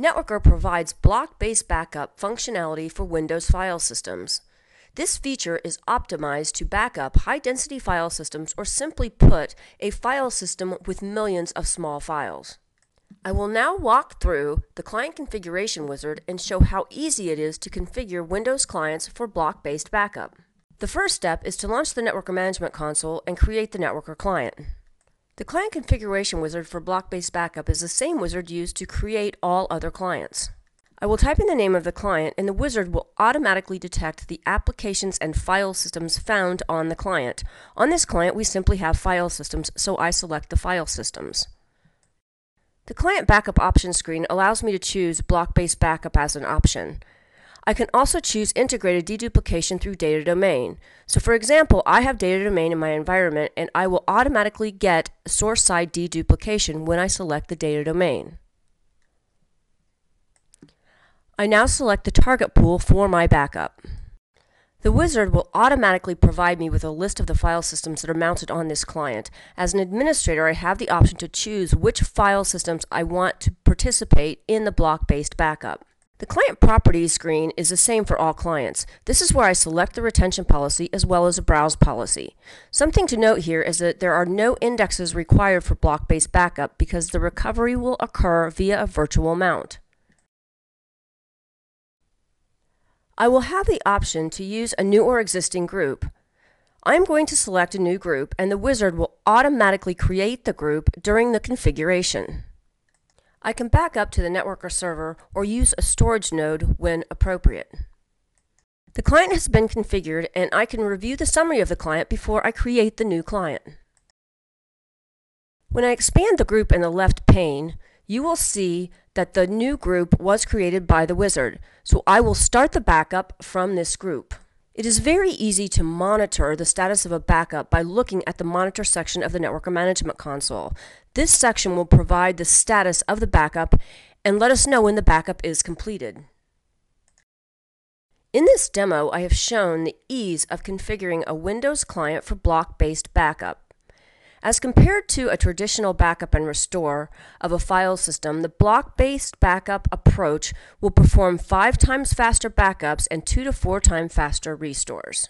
NetWorker provides block-based backup functionality for Windows file systems. This feature is optimized to back up high-density file systems, or simply put, a file system with millions of small files. I will now walk through the Client Configuration Wizard and show how easy it is to configure Windows clients for block-based backup. The first step is to launch the NetWorker Management Console and create the NetWorker client. The Client Configuration Wizard for block-based backup is the same wizard used to create all other clients. I will type in the name of the client, and the wizard will automatically detect the applications and file systems found on the client. On this client, we simply have file systems, so I select the file systems. The Client Backup Options screen allows me to choose block-based backup as an option. I can also choose integrated deduplication through Data Domain. So for example, I have Data Domain in my environment, and I will automatically get source-side deduplication when I select the Data Domain. I now select the target pool for my backup. The wizard will automatically provide me with a list of the file systems that are mounted on this client. As an administrator, I have the option to choose which file systems I want to participate in the block-based backup. The Client Properties screen is the same for all clients. This is where I select the retention policy as well as a browse policy. Something to note here is that there are no indexes required for block-based backup because the recovery will occur via a virtual mount. I will have the option to use a new or existing group. I'm going to select a new group, and the wizard will automatically create the group during the configuration. I can back up to the NetWorker server or use a storage node when appropriate. The client has been configured, and I can review the summary of the client before I create the new client. When I expand the group in the left pane, you will see that the new group was created by the wizard, so I will start the backup from this group. It is very easy to monitor the status of a backup by looking at the Monitor section of the NetWorker Management Console. This section will provide the status of the backup and let us know when the backup is completed. In this demo, I have shown the ease of configuring a Windows client for block-based backup. As compared to a traditional backup and restore of a file system, the block-based backup approach will perform 5 times faster backups and 2 to 4 times faster restores.